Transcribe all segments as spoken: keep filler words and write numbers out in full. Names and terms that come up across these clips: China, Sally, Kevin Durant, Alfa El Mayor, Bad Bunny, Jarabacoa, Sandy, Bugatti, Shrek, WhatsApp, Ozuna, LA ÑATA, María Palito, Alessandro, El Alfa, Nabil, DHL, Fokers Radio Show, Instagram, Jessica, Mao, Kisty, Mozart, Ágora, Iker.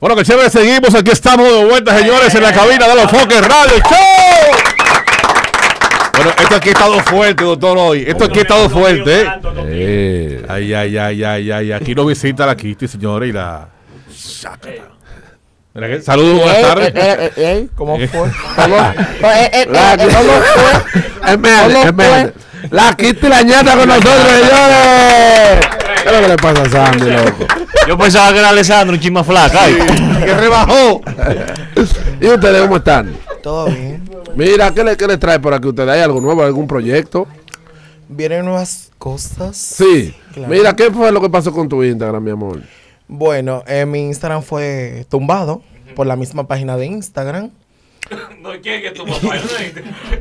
Bueno, que chévere, seguimos. Aquí estamos de vuelta, señores, en la cabina de los Fokers Radio Show. Bueno, esto aquí ha estado fuerte, doctor, hoy. Esto aquí ha estado fuerte, ¿eh? Ay, ay, ay, ay, ay. Aquí nos visita la Kisty, señores, y la Chakata. Saludos, buenas tardes. Ey, ey, ey, ¿cómo fue? ¿Cómo fue? La Kisty la ñata con nosotros, señores. ¿Qué es lo que le pasa a Sandy, loco? Yo pensaba que era Alessandro, un chisma flaca. Sí, que rebajó. ¿Y ustedes cómo están? Todo bien. Mira, ¿qué le, qué le trae por aquí ustedes? ¿Hay algo nuevo, algún proyecto? Vienen nuevas cosas. Sí. Claro. Mira, ¿qué fue lo que pasó con tu Instagram, mi amor? Bueno, eh, mi Instagram fue tumbado por la misma página de Instagram. No, ¿quién que tumbó?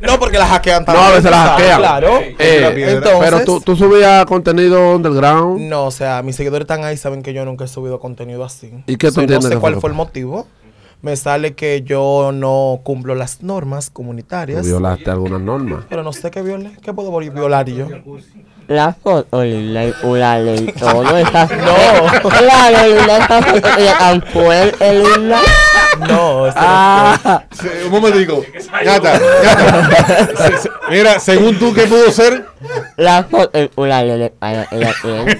No, porque la hackean también. No, a veces la hackean. Claro. Eh, Entonces, pero tú, tú subías contenido underground. No, o sea, mis seguidores están ahí, saben que yo nunca he subido contenido así. ¿Y qué tú entiendes? No sé cuál fue el motivo. Me sale que yo no cumplo las normas comunitarias. ¿Tú violaste algunas normas? Pero no sé qué violé. ¿Qué puedo violar yo? La foto, la, la ley, todo esas. No, la ley, la foto que tampoco el la. No, eso ah, no fue. Un momentico. Gata, gata. Mira, según tú, ¿qué pudo ser? La foto con la ley de espalda.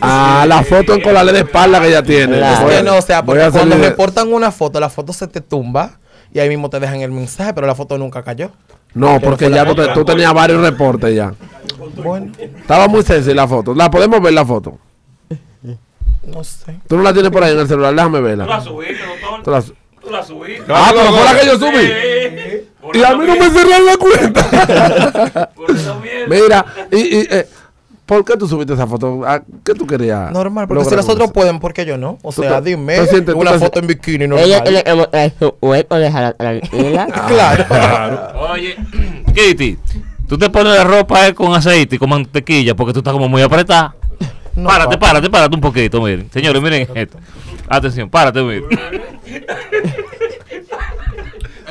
Ah, la foto con la ley de espalda que ella tiene. La, voy, no, o sea, porque cuando le reportan una foto, la foto se te tumba y ahí mismo te dejan el mensaje, pero la foto nunca cayó. No, porque ya tú, te, tú tenías varios reportes ya. Bueno. Estaba muy sencilla la foto. ¿La podemos ver la foto? No sé. ¿Tú no la tienes por ahí en el celular? Déjame verla. Tú la subiste, doctor. Tú la, su ¿Tú la subiste. Ah, pero fue la que yo subí. Sí. Y a mí no me cerraron la cuenta. Por eso mira, y, y eh, ¿por qué tú subiste esa foto? ¿A ¿Qué tú querías? Normal, porque si los otros pueden, ¿por qué yo no? O sea, dime, una foto en bikini normal. Ella tiene su cuerpo, déjala tranquila. Claro. Claro. Oye, Kitty. Tú te pones de ropa eh, con aceite y con mantequilla porque tú estás como muy apretada. No, párate, papá. párate, párate un poquito, miren. Señores, miren esto. Atención, párate, miren.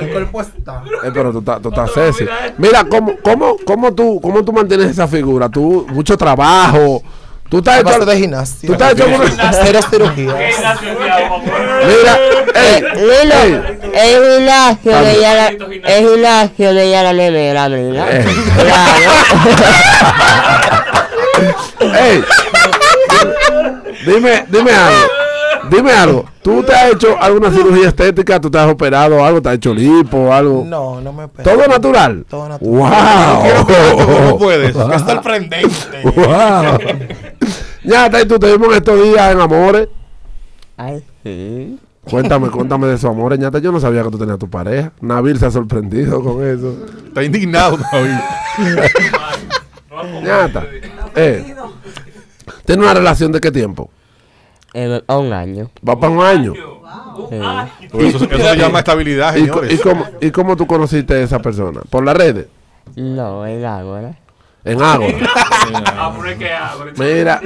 El cuerpo está. Eh, pero tú estás, tú estás sexy. Mira, ¿cómo, cómo, cómo, tú, ¿cómo tú mantienes esa figura? Tú, mucho trabajo. Tú estás hecho de gimnasia. Tú estás hecho cero cirugía. Mira, eh, Lilo, es gimnasio de ya la, es gimnasio de ya la nevera, ¿verdad? Ey, dime, dime algo, dime algo. ¿Tú te has hecho alguna cirugía estética? ¿Tú te has operado algo? ¿Te has hecho lipo o algo? No, no me he operado. ¿Todo natural? Todo natural. ¡Wow! No, no puedes. Es sorprendente. ¡Wow! Ya, tú te vimos estos días en Amores. Ay, sí. Cuéntame, cuéntame de esos Amores, ñata. Yo no sabía que tú tenías tu pareja. Nabil se ha sorprendido con eso. Está indignado, Nabil. Ñata, eh, ¿tiene una relación de qué tiempo? Eh, a un año. ¿Va para un año? Wow. Sí. Pues eso, eso se llama estabilidad, señores. ¿Y, y, cómo, ¿Y cómo tú conociste a esa persona? ¿Por las redes? No, en Ágora. En Ágora. Mira,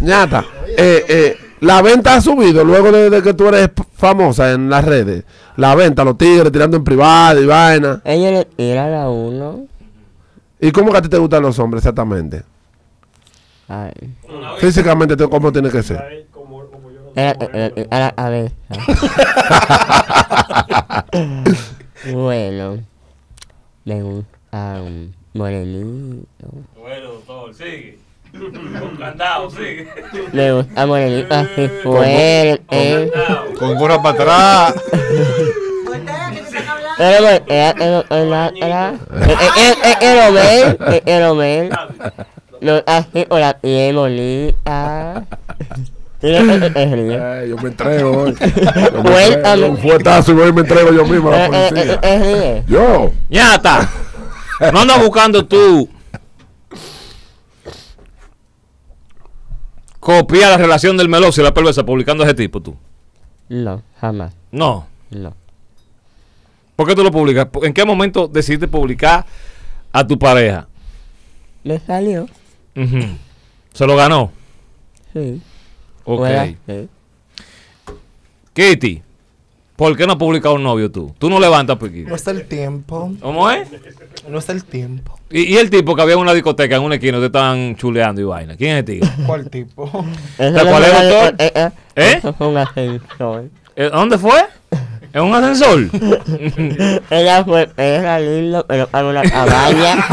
ñata, eh, eh, la venta ha subido luego de, de que tú eres famosa en las redes. La venta, los tigres tirando en privado y vaina. Ella le tiran a uno. ¿Y cómo que a ti te gustan los hombres exactamente? Ay. Físicamente, ¿cómo tiene que ser? A ver. Bueno. Me gusta un morenito. Bueno, doctor, sigue. Con candado, sigue. Me gusta morenito así fuerte. Con gorra para atrás. Pero bueno, era el hombre. Lo hace con la piel bonita. Ay, yo me entrego hoy. Cuéntame. Un fuetazo y hoy me entrego yo mismo a la policía. Yo. ¡Ñata! No andas buscando tú copiar la relación del meloso y la perversa publicando a ese tipo, tú. No, jamás. No. No. ¿Por qué tú lo publicas? ¿En qué momento decidiste publicar a tu pareja? Le salió. Uh-huh. ¿Se lo ganó? Sí. Ok. Bueno, sí. Kitty, ¿por qué no has publicado un novio tú? Tú no levantas, Piquito. No está el tiempo. ¿Cómo es? No está el tiempo. ¿Y, y el tipo que había en una discoteca, en una esquina, te estaban chuleando y vaina? ¿Quién es el tipo? ¿Cuál tipo? ¿Cuál es el doctor? ¿Eh? ¿Dónde fue? ¿Es un ascensor? Era fue era lindo, pero para una cabaña.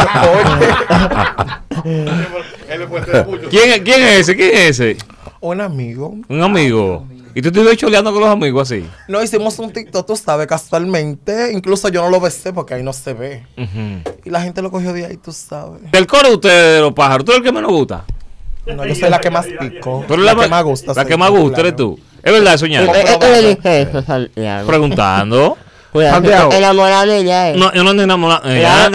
¿Quién, ¿Quién es ese? ¿Quién es ese? Un amigo. Un amigo. ¿Y tú te ibas choleando con los amigos así? No, hicimos un TikTok, tú sabes, casualmente. Incluso yo no lo besé porque ahí no se ve. Uh-huh. Y la gente lo cogió de ahí, tú sabes. ¿Del coro de ustedes, de los pájaros? ¿Tú eres el que menos gusta? No, yo soy la que más pico. Pero la, la que más gusta. La que más gusta eres tú. Es verdad, soñar. Preguntando. Cuidado, enamorado de ella. No, yo no ando enamorado. Deja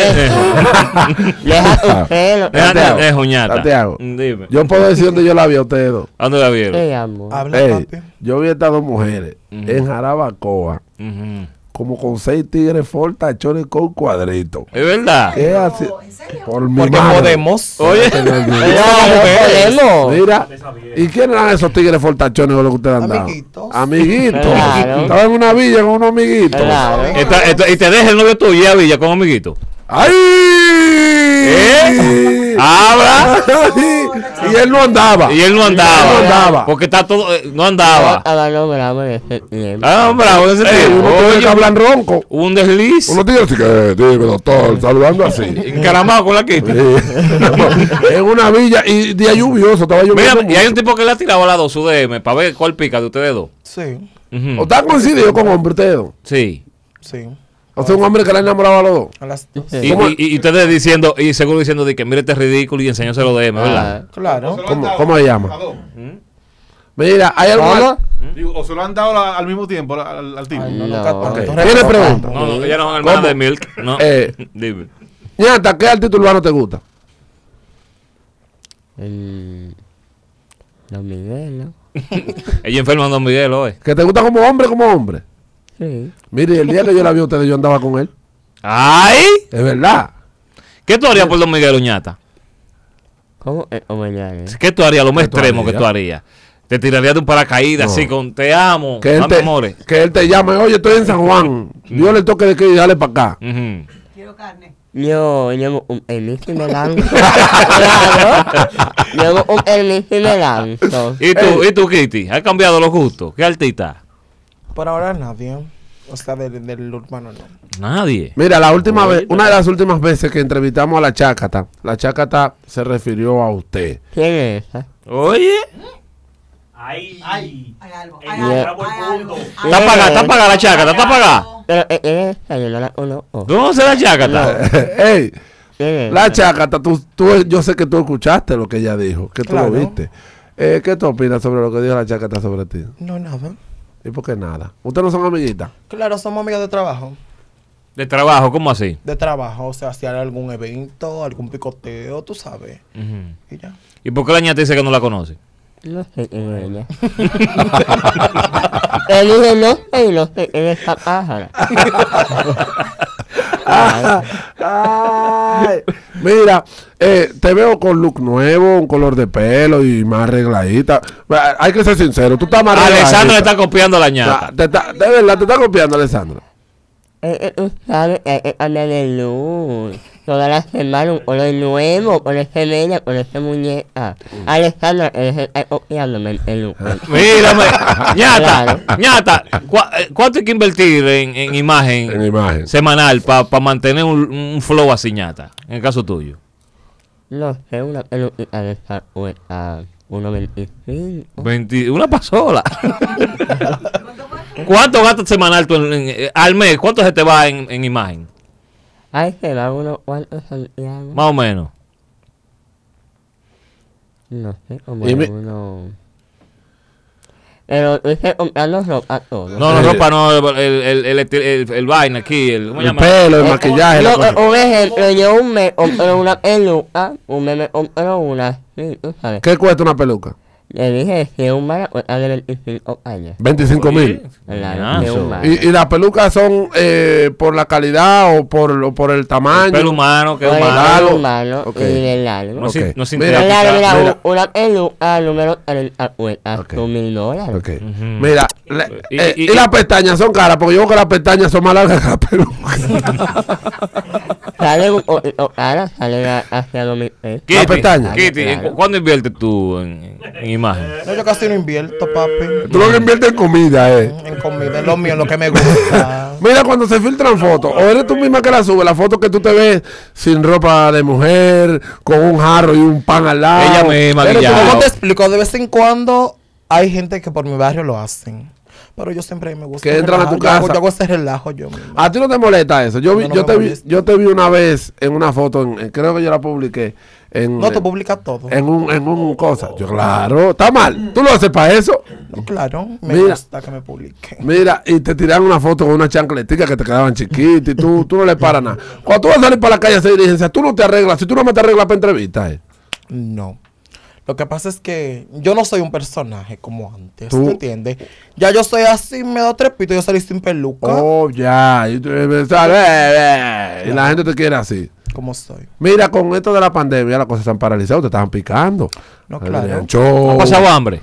tu pelo. Es joñata. Santiago, dime. Yo puedo decir dónde yo la vi a ustedes dos. ¿A dónde la vieron? Habla, papi. Yo vi a estas dos mujeres en Jarabacoa. Como con seis tigres full, tachones con cuadritos. ¿Es verdad? ¿Qué hace? ¿En serio? Por mi Porque madre. Podemos. Oye. No, mira. ¿Y quiénes eran esos tigres full, tachones con los que ustedes han dado? Amiguitos. Amiguitos. Claro. Estaba en una villa con unos amiguitos. Claro. Está, está, y te deja el novio tuyo y a villa con amiguitos. ¡Ay! ¿Eh? ¡Abra! Y él no andaba. Y él no andaba. Él no andaba. Porque está todo. Eh, no andaba. Ah, no, bravo, ese tiempo. Ah, bravo, ese tiempo. Uno tiene que hablar ronco. Un desliz. Uno tiene así que, dime, doctor, saludando así. Encaramado con la quita. En una villa y día lluvioso, estaba lloviendo. Mira, y hay un tipo que le ha tirado a la dos, su D M, para ver cuál pica de ustedes dos. Sí. ¿O está coincidido con hombre ustedes dos? Sí. Sí. O sea, un hombre que la enamoraba a los dos. A las dos. Y, y, y ustedes diciendo, y seguro diciendo de que mire este ridículo y enseñóselo de M, ¿verdad? Ah, claro. ¿Cómo, ¿Cómo se llama? ¿Mm? Mira, ¿hay alguna? Digo, o se lo han dado al mismo tiempo al, al tipo. Ay, no, no, okay. ¿Tiene pregunta? No, no, ella no es hermana de Milk. No. Eh, Dime. Ñata, ¿qué artista urbano te gusta? El... Don Miguel, ¿no? Ella enferma en Don Miguel hoy. ¿Que te gusta como hombre, como hombre? Sí. Mire, el día que yo la vi a ustedes, yo andaba con él. ¡Ay! Es verdad. ¿Qué tú harías por Don Miguel, Oñata? ¿Cómo? Eh, oh, ¿Qué tú harías? Lo más extremo que tú harías. Te tirarías de un paracaídas no. así con te amo, que él te, amores. Que él te llame, oye, estoy en San Juan. Yo le toque de que dale para acá. Uh-huh. Quiero carne. Yo llevo un elixir me lanzo. Claro. Llevo un elixir me lanzo. ¿Y tú, ¿Y tú, Kitty? ¿Has cambiado los gustos? ¿Qué artista? Por ahora nadie, o sea, del, del urbano no. Nadie. Mira, la última vez, una de las últimas veces que entrevistamos a la Chakata, la Chakata se refirió a usted. ¿Quién es esa? Oye. Ay, ay, hay algo, hay algo, hay algo. Está apagada, está apagada la Chakata, está apagada. Pero, eh, eh, no, ¿dónde se la Chakata? Ey, la Chakata, tú, tú, yo sé que tú escuchaste lo que ella dijo, que tú lo viste. Eh, ¿qué tú opinas sobre lo que dijo la Chakata sobre ti? No, nada. ¿Y por qué nada? ¿Ustedes no son amiguitas? Claro, somos amigas de trabajo. ¿De trabajo? ¿Cómo así? De trabajo, o sea, si hay algún evento, algún picoteo, tú sabes. Uh-huh. Y ya. ¿Y por qué la ñata dice que no la conoce? No sé quién es ella. Él dice no sé, no sé quién es esa pájara. Ay. Mira, eh, te veo con look nuevo, un color de pelo y más arregladita. Hay que ser sincero, tú estás más arregladita. Alessandro le está copiando la ñata. De verdad, te está copiando, Alessandro. Eh, tú sabes que hay que cambiar de look. Todas las semanas un color nuevo, con ese media, con ese muñeca. Alessandro, está copiándome el look. Mírame, ñata, ñata. ¿Cuánto hay que invertir en, en, imagen, en imagen semanal para pa mantener un, un flow así, ñata? En el caso tuyo. No sé, una peluquita de esta cuesta uno veinticinco. veinte, una pasola. ¿Cuánto gastas semanal tú en, en, al mes? ¿Cuánto se te va en, en imagen? Ahí se va uno, ¿cuánto Santiago? Más o menos. No sé, como uno... Pero dice comprar los ropa todos. No, la ropa no, el, el, el, el, el, el vaina aquí, el, ¿cómo el pelo, el maquillaje. No, un ejemplo, yo un mes compré una peluca, un mes me compré una, sí, tú sabes. ¿Qué cuesta una peluca? Le dije, si es un mala, cuesta de veinticinco años. ¿veinticinco mil? ¿Y, ¿Y las pelucas son eh, por la calidad o por, o por el tamaño? El pelo humano, que es humano. El humano okay. Y el largo. No, okay. no sin mira, mira, mira, mira, una peluca número cuesta dos mil dólares. Okay. Uh -huh. Mira, le, eh, y, y, y, y las pestañas son caras, porque yo creo que las pestañas son más largas que las pelucas. Sale, o, o, ahora sale hacia lo mismo. ¿Eh? Kitty, la pestaña. Kitty, claro. ¿Cuándo inviertes tú en, en imagen? No, yo casi no invierto, papi. Tú lo que inviertes en comida, ¿eh? En comida, es lo mío, lo que me gusta. Mira, cuando se filtran fotos, o eres tú misma que la sube, la foto que tú te ves sin ropa de mujer, con un jarro y un pan al lado. Ella me maquillaba. ¿Cómo te explico? De vez en cuando hay gente que por mi barrio lo hacen. Pero yo siempre me gusta. Que entran a tu casa. Yo hago, yo hago ese relajo yo mismo. ¿A ti no te molesta eso? Yo, vi, no, no yo, te vi, yo te vi una vez en una foto, en, en, creo que yo la publiqué. En, no, tú publicas todo. En un, en un cosa. Yo, claro. Está mal. ¿Tú lo haces para eso? No, claro. Me mira, gusta que me publiquen. Mira, y te tiran una foto con una chancletica que te quedaban chiquita y tú, tú no le paras nada. Cuando tú vas a salir para la calle a hacer diligencia, tú no te arreglas. Si tú no me te arreglas para entrevistas. Eh. No. Lo que pasa es que yo no soy un personaje como antes, ¿tú, ¿tú entiendes? Ya yo soy así, me doy tres pitos, yo salí sin peluca. Oh, ya. Y, tú, y, sale, y la gente te quiere así. ¿Cómo soy? Mira, con esto de la pandemia las cosas están paralizadas, te estaban picando. No, claro. ¿Han pasado hambre?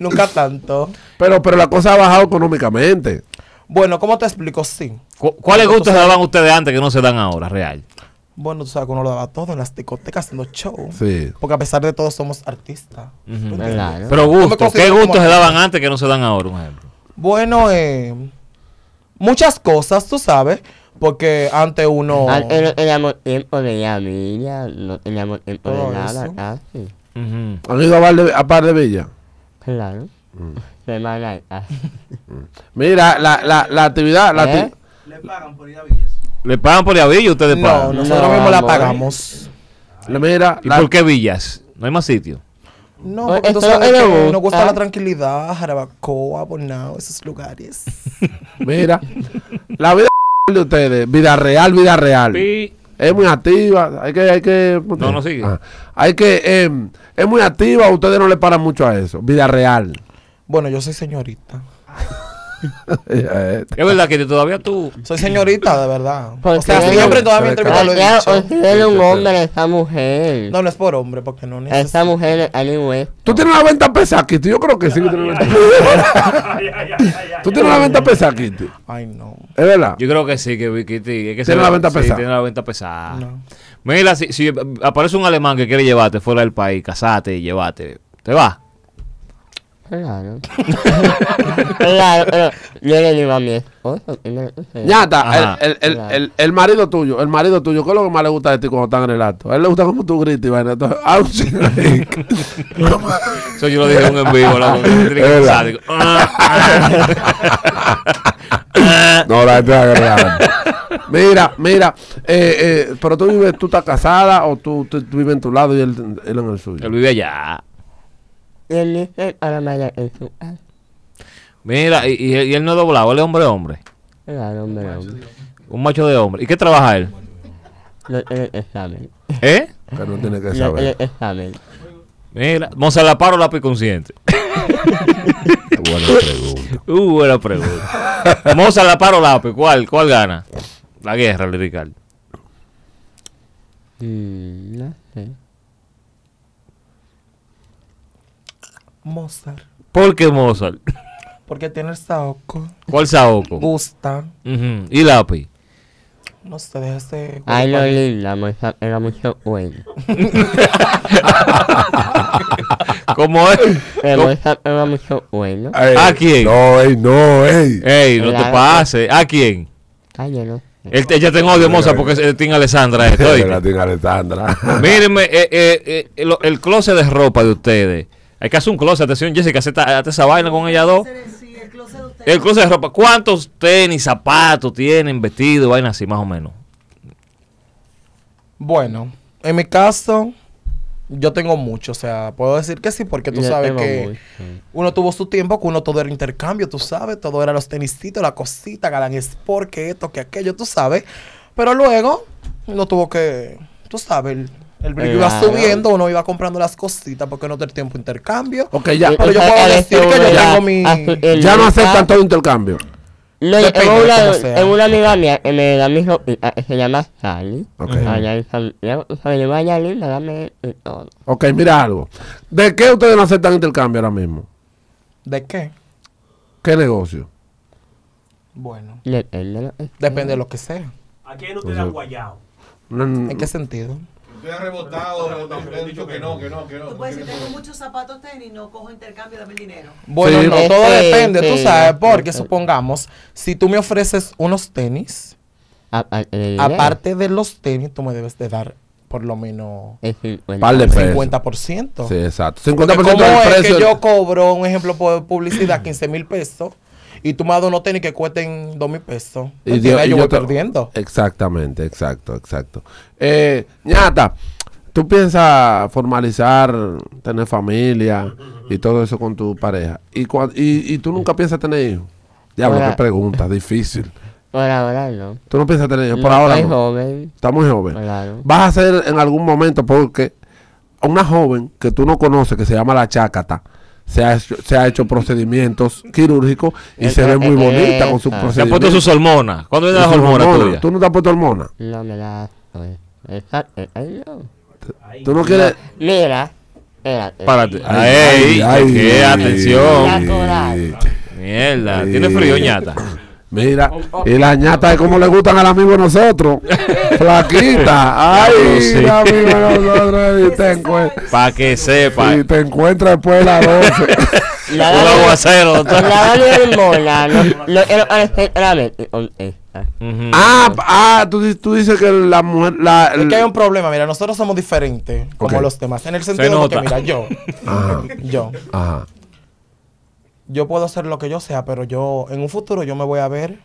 Nunca tanto. Pero, pero la cosa ha bajado económicamente. Bueno, ¿cómo te explico? Sí. ¿Cuáles gustos se daban ustedes antes que no se dan ahora, real? Bueno, tú sabes que uno lo daba todo en las discotecas, en los shows. Sí. Porque a pesar de todo somos artistas. Uh-huh. ¿No? Pero gustos, ¿qué gustos se daban antes que no se dan ahora, por ejemplo? Bueno, eh, muchas cosas, tú sabes. Porque antes uno... Antes no teníamos tiempo de ir a Villa, no teníamos tiempo de nada casi. Uh-huh. ¿Han ido a par de Villa? Claro. Mm. Mira, la, la, la actividad... La ¿Eh? ¿Le pagan por ir a Villas? ¿Le pagan por ir a Villas? ¿Ustedes no, pagan? No, nosotros no, mismos la pagamos. Ay. Mira, ¿y la... por qué Villas? ¿No hay más sitio? No, porque esto es que gusta. Nos gusta la tranquilidad, Jarabacoa, Bonao, esos lugares. Mira, la vida de ustedes, vida real, vida real. Sí. Es muy activa, hay que... Hay que no, no sigue. Ah, hay que... Eh, es muy activa, ustedes no le paran mucho a eso. Vida real. Bueno, yo soy señorita. Es verdad que todavía tú... Soy señorita, de verdad. Porque o sea, siempre todavía entrevista lo he dicho. Es un hombre esa mujer. No, no es por hombre, porque no necesito. Esa mujer, anyway. Tú tienes una venta pesada, Kitty. Yo creo que sí que tienes una venta pesada. Tú tienes una venta pesada, Kitty. Ay, no. ¿Es verdad? Yo creo que sí, que Kitty. Tiene una venta pesada. Tiene una venta pesada. Mira, si aparece un alemán que quiere llevarte fuera del país, casate y llevarte, ¿te vas? Claro. Claro, pero yo le digo a mi esposo. Ñata, el, el, el, el, el marido tuyo, el marido tuyo, ¿qué es lo que más le gusta de ti cuando están en el acto? A él le gusta como tú gritas y vaina. Eso yo lo dije en un vivo. La mujer, no, la gente agarrada. Mira, mira, eh, eh, pero tú vives, tú estás casada o tú, tú, tú vives en tu lado y él, él en el suyo. Él vive allá. Y él dice, ahora me da el suave. Mira, y, y, y él no es doblado, él es hombre hombre. Claro, hombre hombre. Un macho de hombre. ¿Y qué trabaja él? No tiene que saber. ¿Eh? Que no tiene que saber. No tiene que saber. Mira, Monsalaparo o lápiz consciente. Buena pregunta. Uh, buena pregunta. Monsalaparo o lápiz, ¿cuál, ¿cuál gana? La guerra, le Ricardo. Mm, no sé. Mozart. ¿Por qué Mozart? Porque tiene el saoco. ¿Cuál saoco? Gusta. Uh-huh. ¿Y lápiz? No sé, deja ese... Ay, lo linda, Mozart era mucho bueno. ¿Cómo es? Pero Mozart era mucho bueno. Ey, ¿a quién? No, ey, no, ey. Ey, no te pases. ¿A quién? Ay, yo no. Él te, ella tiene odio, moza, porque es Team Alessandra esto. Es la Team Alessandra. Mírenme, eh, eh, eh, lo, el closet de ropa de ustedes. Hay que hacer un closet, atención Jessica, hace esa vaina con ella dos. Sí, el, closet de usted. El closet de ropa. ¿Cuántos tenis, zapatos tienen, vestidos, vaina así, más o menos? Bueno, en mi caso, yo tengo mucho. O sea, puedo decir que sí, porque tú yo sabes que mucho. Uno tuvo su tiempo, que uno todo era intercambio, tú sabes. Todo era los tenisitos, la cosita, galán sport, que esto, que aquello, tú sabes. Pero luego, uno tuvo que, tú sabes... El, El brillo iba subiendo, uno iba comprando las cositas porque no tenía tiempo de intercambio. Ok, ya. Pero yo puedo decir que yo tengo mi... Ya no aceptan todo intercambio. No, es una amiga mía que me da mi ropita que se llama Sally. Allá en Santiago, le vaya linda, dame todo. Ok, mira algo. ¿De qué ustedes no aceptan intercambio ahora mismo? ¿De qué? ¿Qué negocio? Bueno. Le, él, él, él, depende él. de lo que sea. ¿A quién usted ha guayado? ¿En qué sentido? Usted ha rebotado, rebotado, pero he dicho que no, que no, que no. Tú puedes decir, tengo muchos zapatos tenis, no cojo intercambio, dame el dinero. Bueno, sí, no, todo sí, depende, sí, tú sabes, porque sí, supongamos, si tú me ofreces unos tenis, a, a, eh, aparte de los tenis, tú me debes de dar por lo menos el cincuenta por ciento. Sí, exacto. cincuenta por ciento del precio. ¿Cómo es que yo cobro, un ejemplo, por publicidad, quince mil pesos? Y tú me has dado unos tenis que cuesten dos mil pesos. Y yo, yo, yo voy te... perdiendo. Exactamente, exacto, exacto. Eh, Ñata, ¿tú piensas formalizar, tener familia y todo eso con tu pareja? ¿Y, y, y tú nunca piensas tener hijos? Diablo, qué pregunta, difícil. Por ahora no. ¿Tú no piensas tener hijos? Por no, ahora no. Joven. Está muy joven. Claro. Vas a hacer en algún momento, porque una joven que tú no conoces, que se llama la Chakata, Se ha, hecho, se ha hecho procedimientos quirúrgicos y se ve muy bonita con sus procedimientos. Se ha puesto sus hormonas. ¿Cuándo le das hormonas tuya? ¿Tú no te has puesto hormonas? No me las doy. ¿Tú no quieres? Mira, espérate. Párate. ¡Ay! ¡Qué atención! Mierda. Tiene frío, Ñata. Mira, y la Ñata es como le gustan al amigo de nosotros. Flaquita. Ay, sí. La amiga de nosotros. Y te encuentras. Para que sepa. Y te encuentras después de las doce. La aguacero. La hormona. Ah, ah tú, tú dices que la mujer. La, el... Es que hay un problema. Mira, nosotros somos diferentes como okay. los demás. En el sentido de que, mira, yo. Ajá. Yo. Ajá. Yo puedo hacer lo que yo sea, pero yo en un futuro yo me voy a ver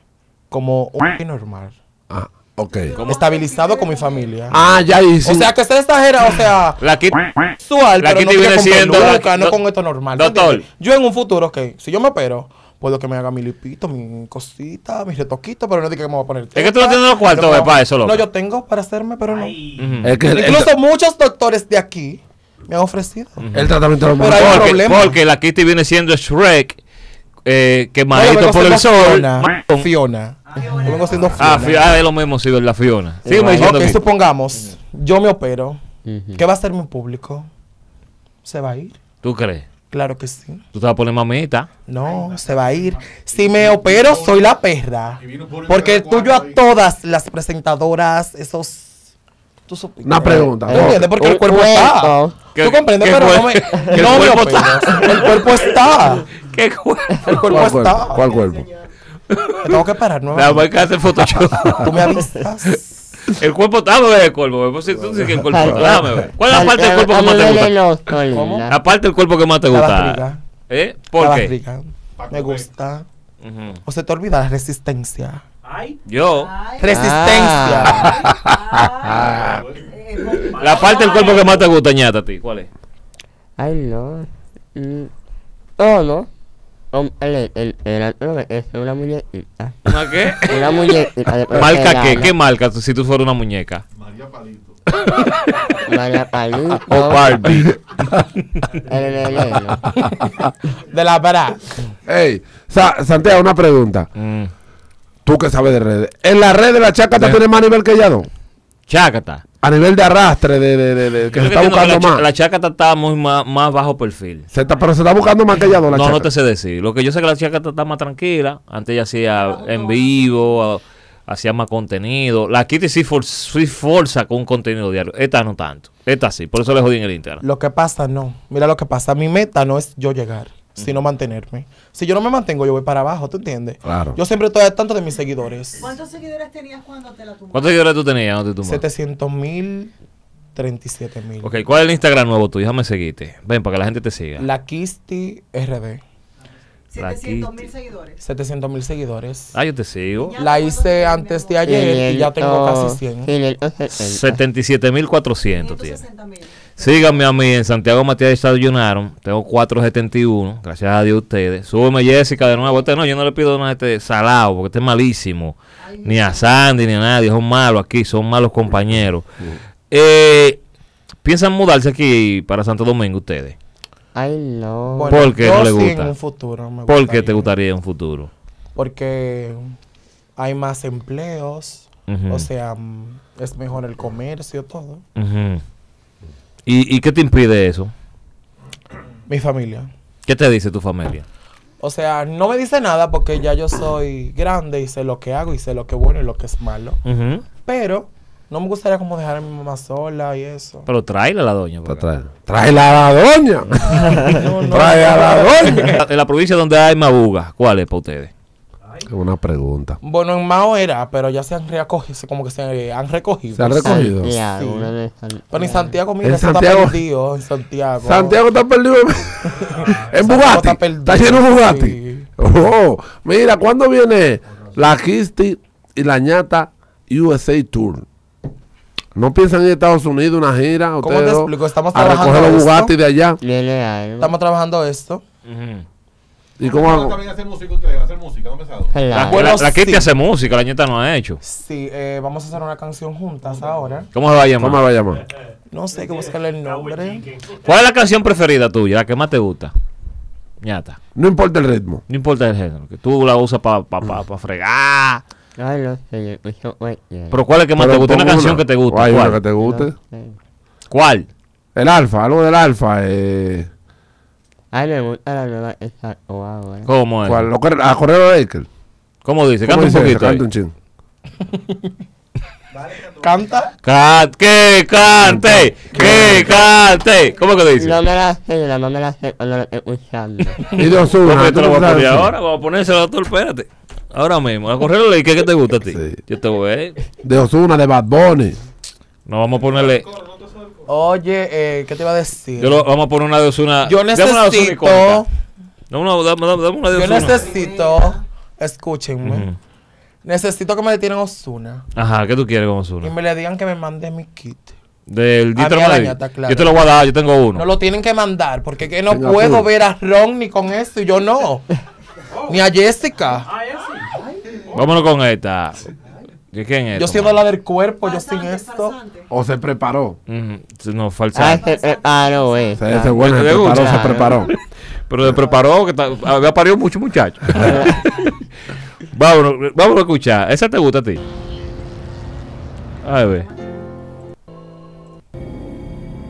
como un normal. Ah, ok. ¿Cómo? Estabilizado con mi familia. Ah, ya hice. O sea, que se exagera, o sea, la quita sexual, la pero no viene siendo la loca, no con esto normal. Doctor. Yo en un futuro, ok, si yo me opero, puedo que me haga mi lipito, mi cosita, mi retoquito, pero no diga que me voy a poner. Teta, es que tú no tienes los cuartos no, para eso, loco. No, yo tengo para hacerme, pero no. Es que, incluso el, muchos doctores de aquí me han ofrecido. Uh-huh. El tratamiento pero hay porque, problema. Porque la Kitty viene siendo Shrek, eh, quemadito por el sol. Fiona. Fiona. Ah, Fiona. Yo vengo siendo Fiona. Ah, Fiona. Ah, es lo mismo, sido la Fiona. Sí, me diciendo okay, supongamos, yo me opero. Uh-huh. ¿Qué va a hacer mi público? ¿Se va a ir? ¿Tú crees? Claro que sí. ¿Tú te vas a poner mamita? No, se va a ir. Si me opero, soy la perra. Porque tuyo a todas las presentadoras, esos... Una pregunta. ¿Tú entiendes? Porque el cuerpo está. Tú comprendes, pero no me. No me opero. El cuerpo está. ¿Qué cuerpo? El cuerpo está. ¿Cuál cuerpo? Tengo que parar, ¿no? La voy a hacer Photoshop. Tú me avisas. El cuerpo está, bebé. El cuerpo. Tú dices que el cuerpo está. ¿Cuál es la parte del cuerpo que más te gusta? La parte del cuerpo que más te gusta. ¿Eh? ¿Por qué? Me gusta. O se te olvida la resistencia. Ay, yo. Ay, resistencia. Ay, ay. La parte del cuerpo que más te gusta, Ñata, a ti, ¿cuál es? Ay, no. Todo. El, el, el, es una muñequita. ¿Una qué? Una muñequita. ¿Marca qué? ¿Qué marca si tú fueras una muñeca? María Palito. María Palito. O Barbie. De la parada. Ey, Sa Santiago, una pregunta. Mm. Tú que sabes de redes. ¿En la red de la Chakata tiene más nivel que ella, no? Chakata. A nivel de arrastre, de, de, de, de que se está buscando más. La Chakata está muy más, más bajo perfil. Se está, pero se está buscando más que ella, no, la Chakata. No, no te sé decir. Lo que yo sé es que la Chakata está más tranquila. Antes ella hacía en vivo, hacía más contenido. La Kitty sí, for, sí forza con un contenido diario. Esta no tanto. Esta sí. Por eso le jodí en el Instagram. Lo que pasa, no. Mira lo que pasa. Mi meta no es yo llegar, sino mantenerme. Si yo no me mantengo, yo voy para abajo, ¿tú entiendes? Claro. Yo siempre estoy al tanto de mis seguidores. ¿Cuántos seguidores tenías cuando te la tumbaste? ¿Cuántos seguidores tú tenías cuando te tumbaste? setecientos mil, treinta y siete mil. Ok, ¿cuál es el Instagram nuevo tú? Déjame seguirte. Ven, para que la gente te siga. La Kisty R D. setecientos mil seguidores. setecientos mil seguidores. Ah, yo te sigo. La hice antes de ayer y ya tengo casi cien. setenta y siete mil cuatrocientos, tío. Síganme a mí en Santiago Matías Estadounidano. Tengo cuatrocientos setenta y uno. Gracias a Dios ustedes. Súbeme Jessica de nuevo. Este no, yo no le pido nada a este salado porque este es malísimo. Ay, ni a Sandy ni a nadie. Son malos aquí, son malos compañeros. Sí. Eh, ¿Piensan mudarse aquí para Santo Domingo ustedes? Ay, no. Bueno, ¿por qué no le gusta? En un futuro me ¿Por qué te gustaría en un futuro? Porque hay más empleos, uh-huh. o sea, es mejor el comercio, todo. Uh-huh. ¿Y, ¿Y qué te impide eso? Mi familia. ¿Qué te dice tu familia? O sea, no me dice nada porque ya yo soy grande y sé lo que hago y sé lo que es bueno y lo que es malo. Uh-huh. Pero no me gustaría como dejar a mi mamá sola y eso. Pero tráela a la doña. Tráela a la doña. No, no, tráela a la doña. En la provincia donde hay mabuga, ¿cuál es para ustedes? Una pregunta. Bueno, en Mao era, pero ya se han recogido, como que se han recogido. Se han recogido. Sí. Sí. Pero en Santiago, mira, ¿en Santiago? Está perdido. En Santiago. Santiago está perdido. En Bugatti. Está, está lleno de Bugatti. Sí. Oh, mira, ¿cuándo viene la Kisty y la ñata U S A Tour? ¿No piensan en Estados Unidos una gira? ¿Cómo te explico? Estamos trabajando. A recoger los Bugatti de allá. Estamos trabajando esto. Uh-huh. ¿Y cómo también hacer música ustedes? ¿Hacer música? ¿No han empezado? La, bueno, la, la Kitty sí hace música, la nieta no ha hecho. Sí, eh, vamos a hacer una canción juntas ahora. ¿Cómo se va a llamar? ¿Cómo se va a llamar? No sé, que buscarle el nombre. ¿Cuál es la canción preferida tuya, la que más te gusta? Ñata. No importa el ritmo. No importa el género, que tú la usas para pa, pa, pa fregar. Ay, no sé, pero ¿cuál es la que más pero te gusta? Una canción una que te gusta. ¿Hay una que te guste? ¿Cuál? El Alfa, algo del Alfa. Eh... ¿Cómo es? ¿Cuál? ¿A correo de Iker? ¿Cómo dice? Canta un poquito. Canta un ching. ¿Canta? ¡Que cante! ¡Que cante! ¿Cómo que dice? No me la sé, no me la sé cuando la estoy escuchando. ¿Y de Ozuna? ¿Te lo voy a poner ahora? Vamos a ponérselo tú, espérate. Ahora mismo. ¿A correo de Iker que te gusta a ti? Yo te voy a ver. De Ozuna, de Bad Bunny. No, vamos a ponerle... Oye, eh, ¿qué te iba a decir? Yo lo, vamos a poner una de Ozuna. Yo necesito... Dame una de Ozuna y corta. No, no, dame, dame una de Ozuna. Yo necesito... Escúchenme. Uh-huh. Necesito que me detienen Ozuna. Ajá, ¿qué tú quieres con Ozuna? Y me le digan que me mande mi kit. Del Dieter Malañata, claro. Yo te lo voy a dar, yo tengo uno. No lo tienen que mandar, porque que no Venga, puedo tú. ver a Ron ni con esto, y yo no. Oh. Ni a Jessica. Ah, sí. Vámonos con esta. ¿Quién es? Yo siendo la del cuerpo, falsante, yo sin esto. Falsante. O se preparó. Uh-huh. No, falsante. Ah, se preparó, güey. Se, claro. se, bueno, se preparó, claro. se preparó. Pero se preparó, que había parido muchos muchachos. vámonos, vámonos a escuchar. ¿Esa te gusta a ti? A ver.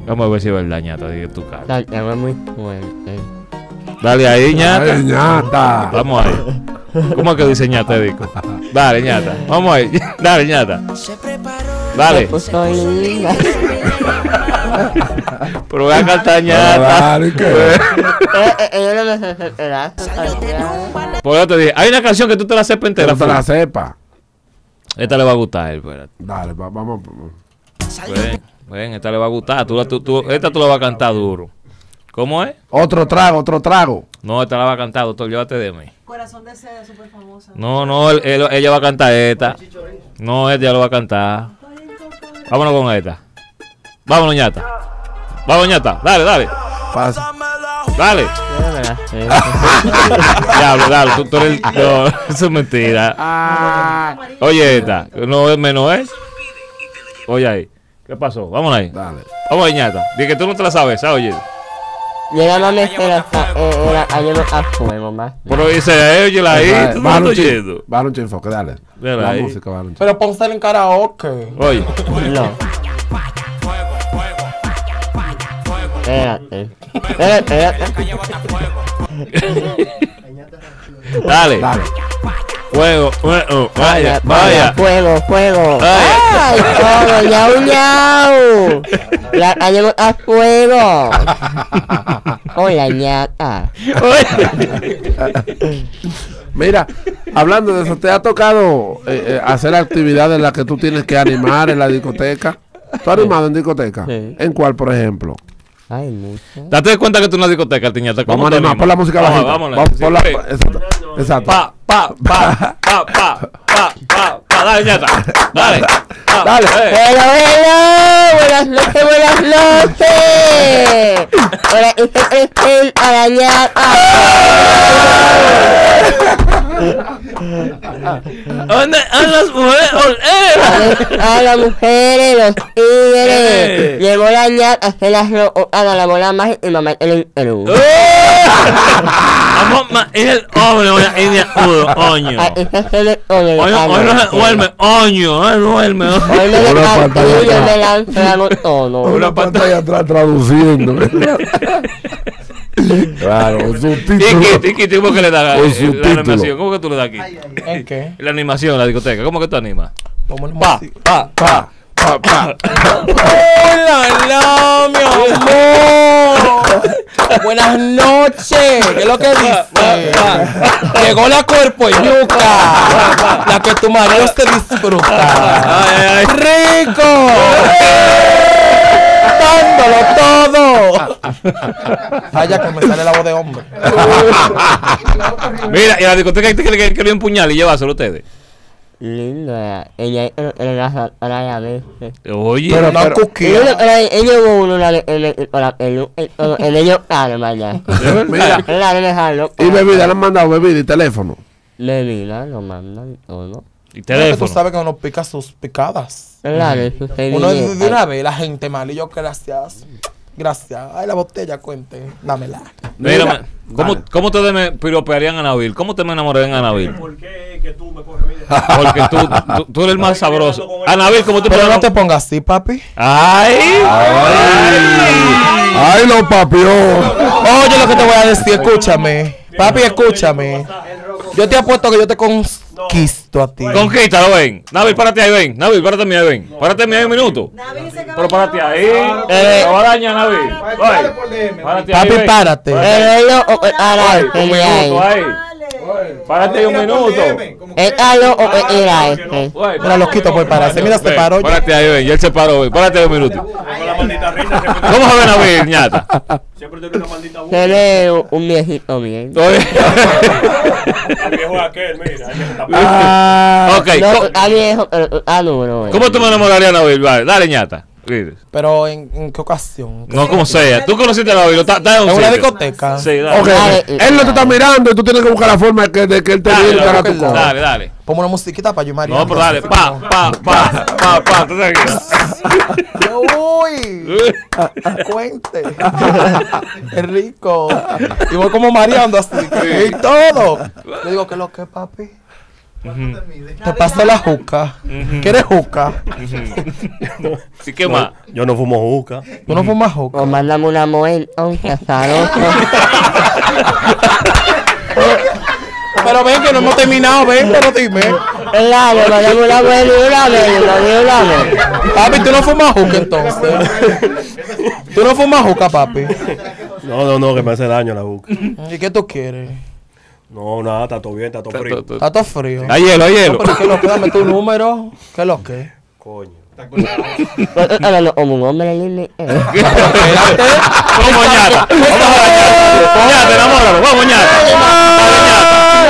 Vamos a ver si es verdad, ñata. Dile tu cara. Es muy fuerte. Dale ahí, ñata. Dale, ñata. Vamos ahí. ¿Cómo es que dice ñata, Dico? Dale, ñata. Vamos ahí. Dale, ñata. Dale. Pero voy a cantar ñata. Porque yo te dije, hay una canción que tú te la sepas entera. Pero te la sepas. Esta le va a gustar a él, espérate. Dale, va, vamos. Ven, ven, esta le va a gustar. Tú, tú, tú, esta tú la vas a cantar duro. ¿Cómo es? Otro trago, otro trago. No, esta la va a cantar, doctor, llévate de mí. Corazón de seda, súper famosa. No, no, él, él, ella va a cantar esta. No, ella lo va a cantar. Vámonos con esta. Vámonos, ñata. Vámonos, ñata. Dale, dale. Pasa. Dale. Diablo, dale. Tú, tú eres el... No, eso es mentira. Ah. Oye, esta. No es menos, ¿eh? Oye, ahí. ¿Qué pasó? Vámonos ahí. Dale. Vamos, ñata. Dice que tú no te la sabes, ¿sabes? Oye. Llega la mesera, ayer a fuego, más. Pero dice, oye, la ahí, tú no estás oyendo. Balonche enfoque, dale. La música, balonche. Pero ponte en karaoke. Oye. No. Espérate. Dale. Dale. Fuego, fuego, vaya, vaya. Fuego, fuego. ¡Ay, fuego, yau, yau! La calle a fuego. Hola, ñata. Mira, hablando de eso, ¿te ha tocado eh, eh, hacer actividades en las que tú tienes que animar en la discoteca? ¿Tú has animado en discoteca? Sí. ¿En cuál, por ejemplo? Ay, mucho. Date cuenta que tú en una discoteca, tiñata. Vamos a animar, por la música bajita. Vámonos. Vamos, por la, exacto, exacto. Pa, pa, pa, pa, pa, pa, pa, pa. Dale, ñata. Dale. Pa, dale. Bueno, bueno. Buenas noches, buenas noches. Hola, este es el a la ñata. ¿Dónde a las mujeres? A las mujeres, los tigres. Llevó la ñata, se las robó. Haga la bola más y mamá el Perú. Mamá es el hombre, voy a ir oño. Hoy no se duerme, oño, hoy duerme. Hoy me la pantalla atrás traduciendo. Claro, es un título. ¿Y qué tipo que le das? Es un título. Animación. ¿Cómo que tú le das aquí? Ay, ay, ay. Okay. La animación, la discoteca. ¿Cómo que tú animas? Pa, pa, pa, pa, pa. ¡Hola, mi amor! Buenas noches. ¿Qué es lo que dice? Llegó la cuerpo yuca, la que tu marido te disfruta. Ay, ay. ¡Rico! ¡Dándolo todo! Ay, ya que me sale la voz de hombre. Mira, y la discoteca que le quería empuñar y llevárselo a ustedes. Lindo, ella era la vez. Oye, pero no cusquilla. Él llevó uno, el ellos, claro, vaya. Mira, claro, dejarlo. Y bebida, le han mandado bebida y teléfono. Bebida, lo mandan todo. Y teléfono. Tú sabes que uno pica sus picadas. Claro, eso sería. Uno de una vez, la gente mal, y yo, gracias. Gracias. Ay, la botella, cuente. Dámela. Mira, mira, ¿cómo, vale. ¿cómo te me piropearían a Nabil? ¿Cómo te me enamorarían a Nabil? ¿Por qué que tú me coges? Porque tú, tú, tú eres el más sabroso. A Nabil, ¿cómo te Pero no te pongas así, papi. ¡Ay! ¡Ay! ¡Ay, lo papió! Oye, lo que te voy a decir, escúchame. Papi, escúchame. Yo te apuesto que yo te consigo. Conquisto a ti. Conquístalo, ven. Nabil, párate ahí, ven. Nabil, párate ahí, ven. Párate ahí un minuto. Pero párate ahí. Eh, araña, Nabil. Párate ahí. Papi, párate. Un minuto ahí. Párate ahí un minuto. Era este. Era loquito por pararse. Mira, se paró. Párate ahí, ven. Y él se paró. Párate ahí un minuto. Vamos a ver, Nabil, ñata. Siempre te una maldita burla. Se lee un viejito bien. El viejo aquel, mira. Ah, okay. No, a viejo, a duro, ¿cómo tú me enamorarías a Nabil? Vale, dale, ñata. Pero ¿en, en qué ocasión? ¿Qué no, sea? Como sea. Tú conociste a Nabil. ¿Está, está en, ¿En una discoteca? Sí, dale. Okay. Dale, él dale. No te está mirando y tú tienes que buscar la forma de que, de que él te dale, mire y te haga tu cosa. Dale, dale. Pongo una musiquita para yo y María. No, pero dale. Pa, pa, pa, pa, pa. Tú tranquilas. Uy. Cuente. Qué rico. Y voy como mareando así. Y todo. Le digo, ¿qué es lo que, papi? ¿Cuánto te mide? Te pasó la juca. Uh-huh. ¿Quieres juca? Uh-huh. ¿Sí qué no, más? Yo no fumo juca. ¿Tú no fumas juca? O mandame una moel, aunque azaroso. Pero ven que no hemos terminado, ven, pero dime. Claro, mandame una moel y una vez, una vez. Papi, ¿tú no fumas juca entonces? ¿Tú no fumas juca, papi? No, no, no, que me hace daño la juca. ¿Y qué tú quieres? No, nada, está todo bien, está todo frío. Está todo frío. Hay hielo, hay hielo. ¿Qué es lo que? Dame tu número. ¿Qué es lo que? Coño. Como un hombre, Lili. Espérate. Vamos, ñata. Ñata, enamóralo. Vamos, ñata.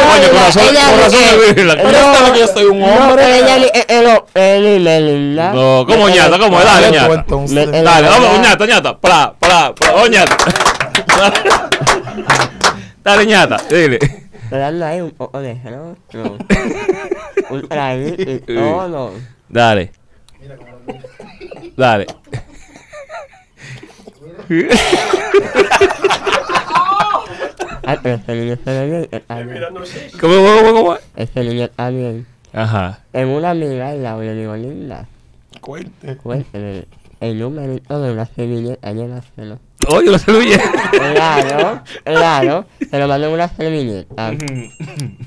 Coño, corazón. Corazón. Yo soy un hombre. No, como ñata, como dale, ñata. Dale, vamos, ñata, ñata. Pra, pra, pra. Vamos, ñata. Dale, ñata. Dile. Dale ahí un poco de hello. No. Dale. Dale. Ay, pero este niño está bien. ¿Cómo, cómo, cómo? Este niño está bien. Ajá. En una mirada y la voy a digo linda. Cuente. Cuente. El numerito de una servilleta llena de celos. Oye, la servilleta. Claro, claro. Se lo mandó una servilleta.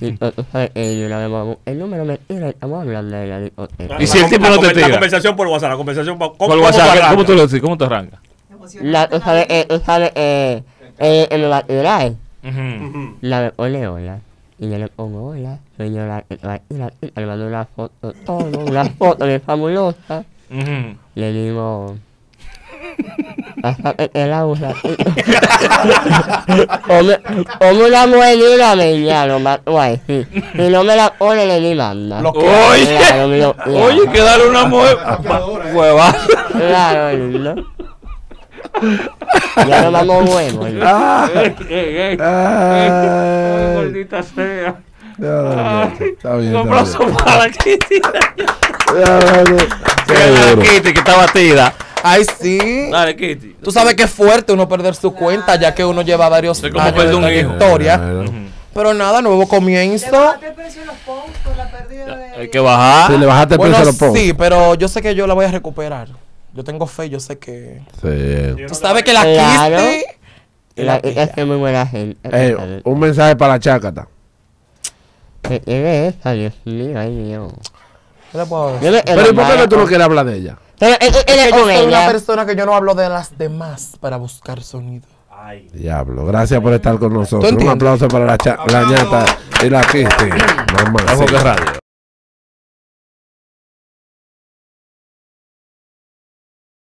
Y tú sabes, yo la vemos. El número me tira, estamos hablando de la discoteca. Y si el tipo no te tira. La conversación por WhatsApp, la conversación por WhatsApp. ¿Cómo tú lo decís? ¿Cómo te arrancas? Tú sabes, tú sabes, eh, en la batidora, la de ole, hola. Y yo le pongo, hola, soy yo la batidora. Le mando una foto, todo, una foto de fabulosa. Uh-huh. Le digo, hasta el agua. Como una muelita me ya lo mató a decir. Si no me la pone, le di manda. Oye, oye, que darle una hueva. Claro, lindo. Ya lo vamos huevo. Gordita sea. Está bien. Un aplauso para la Kitty. Kitty, que está batida. Ay, sí. Dale, Kitty. Tú sabes que es fuerte uno perder su cuenta, ya que uno lleva varios años de trayectoria. Pero nada, nuevo comienzo. ¿Le bajaste el precio de los posts por la pérdida de...? Hay que bajar. Sí, le bajaste el precio de los posts. Sí, pero yo sé que yo la voy a recuperar. Yo tengo fe, yo sé que... Sí. Tú sabes que la Kitty... La, es que muy buena gente. Eh, un mensaje para Chakata. ¿Qué es esa, Dios mío? ¿Qué le puedo decir? Pero ¿por qué no tú no quieres hablar de ella? Pero, es, es, es que yo soy una persona que yo no hablo de las demás para buscar sonido. Ay. Diablo, gracias por estar con nosotros. Un aplauso para la, cha, la ñata y la Kisty. Mamá, sí.